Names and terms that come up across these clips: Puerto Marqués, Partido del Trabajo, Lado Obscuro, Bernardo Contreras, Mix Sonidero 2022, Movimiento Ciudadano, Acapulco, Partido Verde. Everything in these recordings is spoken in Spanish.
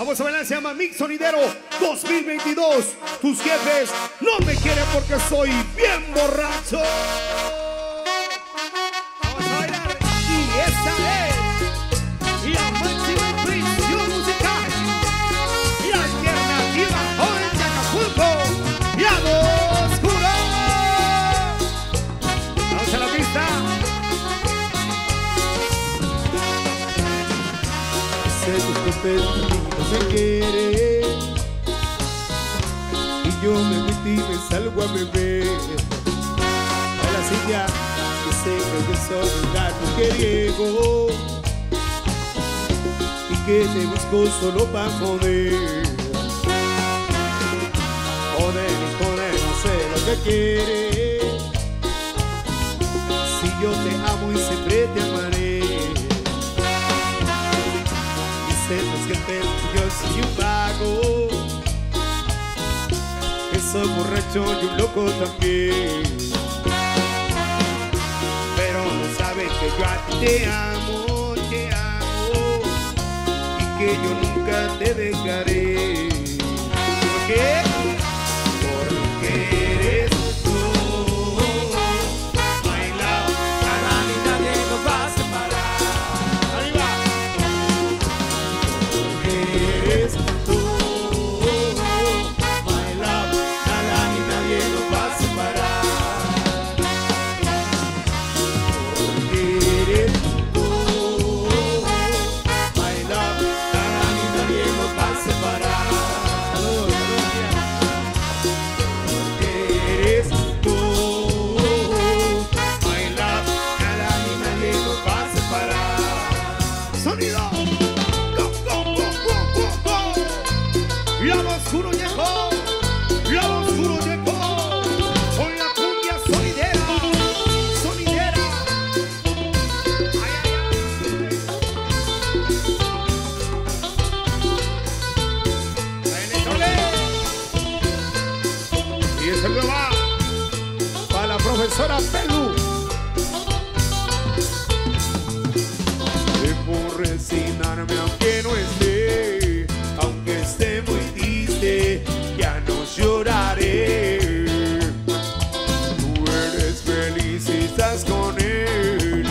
Vamos a bailar, se llama Mix Sonidero 2022. Tus jefes no me quieren porque soy bien borracho. Vamos a bailar. Y esta es la máxima prisión musical. Y la alternativa joven de Acapulco. Y a lo oscuro. Vamos a la pista. Se quiere y yo me metí, me salgo a beber a la silla, que sé que soy un gato que llegó y que te buscó solo para joder, no sé lo que quiere, si yo te amo y siempre te amaré. Que yo soy un vago, que soy borracho y un loco también, pero no sabes que yo a ti te amo y que yo nunca te dejaré. ¿Por qué? Porque eres tú. My love, nada ni nadie nos va a separar. ¡Ahí va! Eres tú, my love, nada ni nadie nos va a separar. Porque eres tú, my love, nada ni nadie nos va a separar. Porque eres tú, my love, nada ni nadie nos va a separar. Sonido. La oscuro llegó con la cumbia sonidera. Ay, ay, ay. Y ese me va para la profesora Pelu. Debo resignarme aunque no esté. Ya no lloraré. Tú eres feliz si estás con él.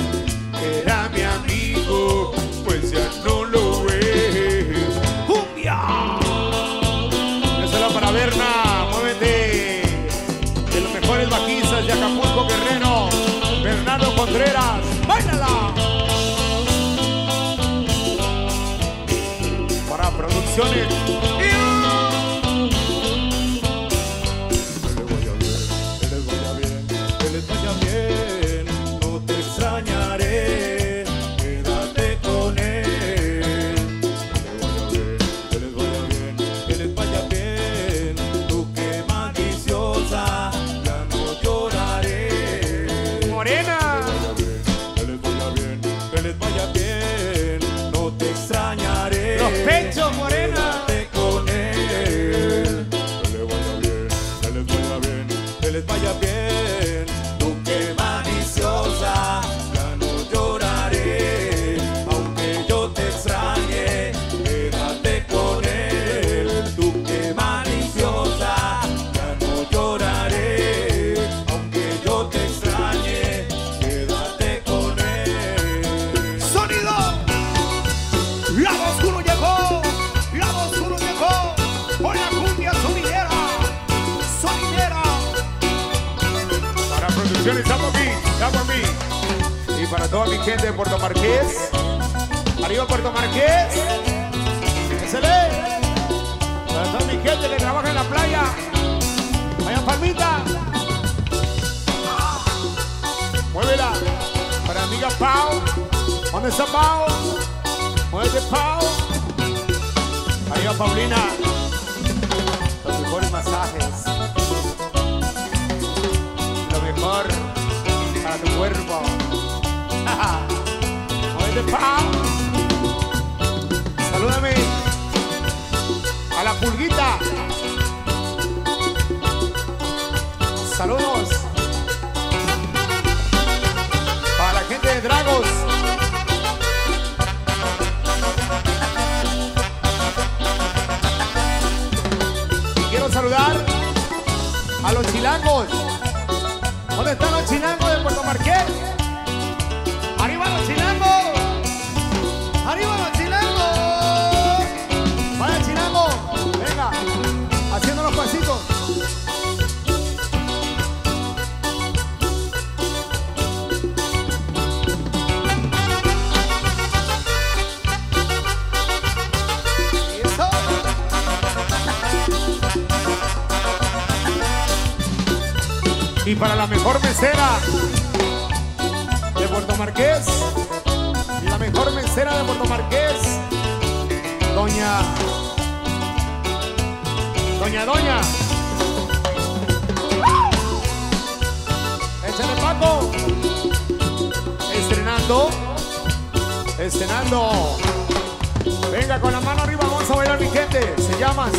Era mi amigo, pues ya no lo ves. ¡Cumbia! Esa era para Berna, muévete. De los mejores bajistas de Acapulco, Guerrero, Bernardo Contreras. ¡Báilala! Para producciones. Y para toda mi gente de Puerto Marqués, arriba Puerto Marqués, ¡excelente! Para toda mi gente que trabaja en la playa, vayan palmita, muévela. Para amiga Pau, ¿dónde está Pau? Muévete Pau, arriba Paulina, los mejores masajes, lo mejor a tu cuerpo. Muévete, Pau. Salúdame a la pulguita. Saludos para la gente de Dragos. a los chilangos. ¿Dónde están los chilangos de Puerto Marqués? ¡Arriba los chilangos! ¡Arriba los chilangos! ¡Vaya chilango! Venga, haciendo los pasitos. Y para la mejor mesera de Puerto Marqués, la mejor mesera de Puerto Marqués, Doña. Échale, Paco. Estrenando. Venga, con la mano arriba, vamos a bailar, mi gente. Se llama.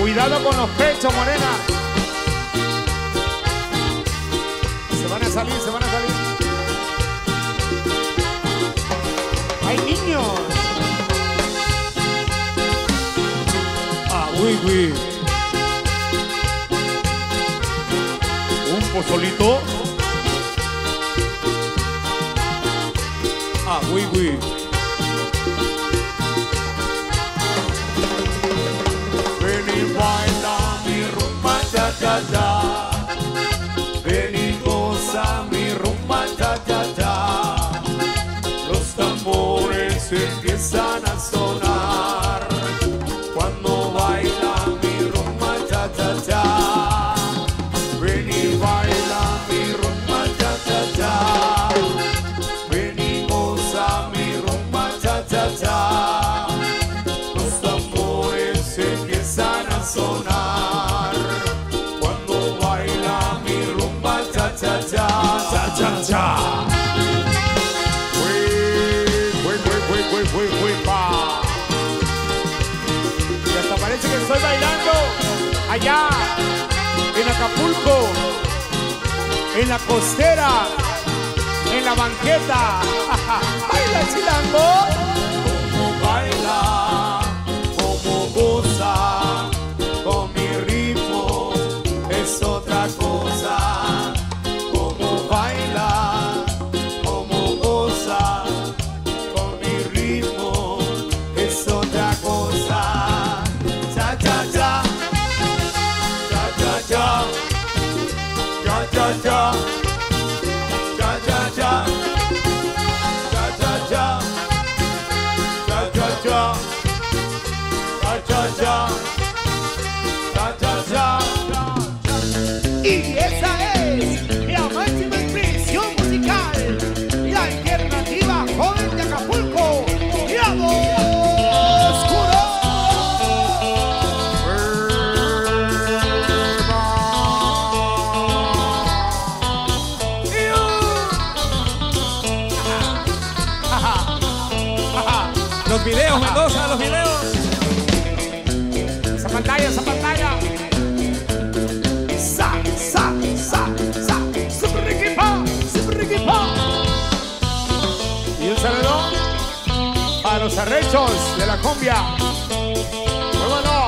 Cuidado con los pechos, morena. Se van a salir. ¡Ay, niños! Ah, uy, uy. Un pozolito. Ah, uy, uy. Ven y goza mi rumba, cha-cha-cha. Los tambores empiezan a sonar cuando baila mi rumba, cha-cha-cha. Ven y baila mi rumba, cha-cha-cha. Ven y goza mi rumba, cha-cha-cha. Los tambores empiezan a sonar. Cha-cha-cha. Uy, pa. Y hasta parece que estoy bailando allá en Acapulco, en la costera, en la banqueta. ¡Baila, chilango! Como baila, como goza, con mi ritmo es otra cosa. Baila, como goza, con mi ritmo es otra cosa. Cha cha cha, cha cha cha, cha cha cha, cha cha cha, cha cha cha, cha cha cha, cha cha cha, cha cha cha. Y esa es la máxima expresión musical, la alternativa joven de Acapulco, ¡Mirado Oscuro! Los videos, Mendoza, los videos. Esa pantalla. Los arrechos de la cumbia. Bueno,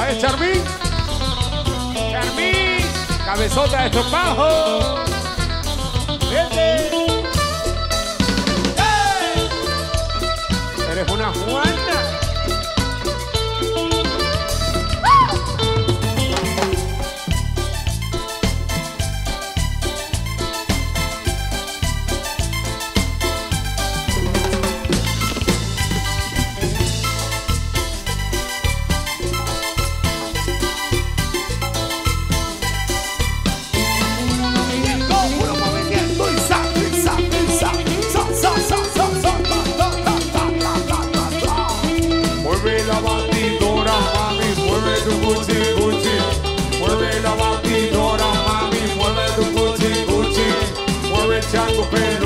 ahí es Charmín, cabezota de estropajo. Vete. ¡Hey! Eres una Juana. ¡Ah! Mueve la batidora, mami, mueve tu cuchi, cuchi. Mueve el chango, pero